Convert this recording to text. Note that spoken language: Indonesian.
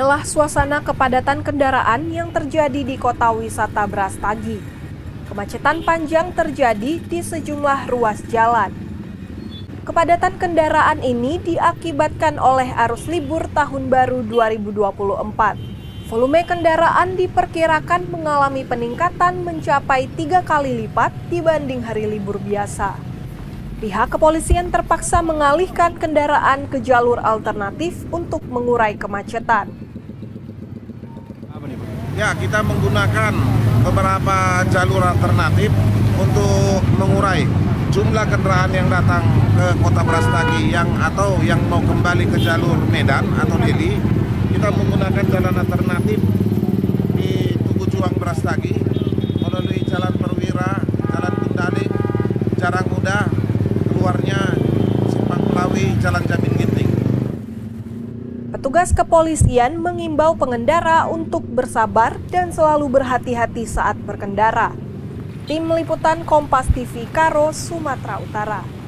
inilah suasana kepadatan kendaraan yang terjadi di kota wisata Berastagi. Kemacetan panjang terjadi di sejumlah ruas jalan. Kepadatan kendaraan ini diakibatkan oleh arus libur Tahun Baru 2024. Volume kendaraan diperkirakan mengalami peningkatan mencapai 3 kali lipat dibanding hari libur biasa. Pihak kepolisian terpaksa mengalihkan kendaraan ke jalur alternatif untuk mengurai kemacetan. Ya, kita menggunakan beberapa jalur alternatif untuk mengurai jumlah kendaraan yang datang ke kota Berastagi atau yang mau kembali ke jalur Medan atau Deli. Kita menggunakan jalan alternatif di Tugu Juang Berastagi melalui Jalan Perwira, Jalan Gundalik, Jarang Muda. Jalan Jamin Ginting. Petugas kepolisian mengimbau pengendara untuk bersabar dan selalu berhati-hati saat berkendara. Tim Liputan Kompas TV KARO, Sumatera Utara.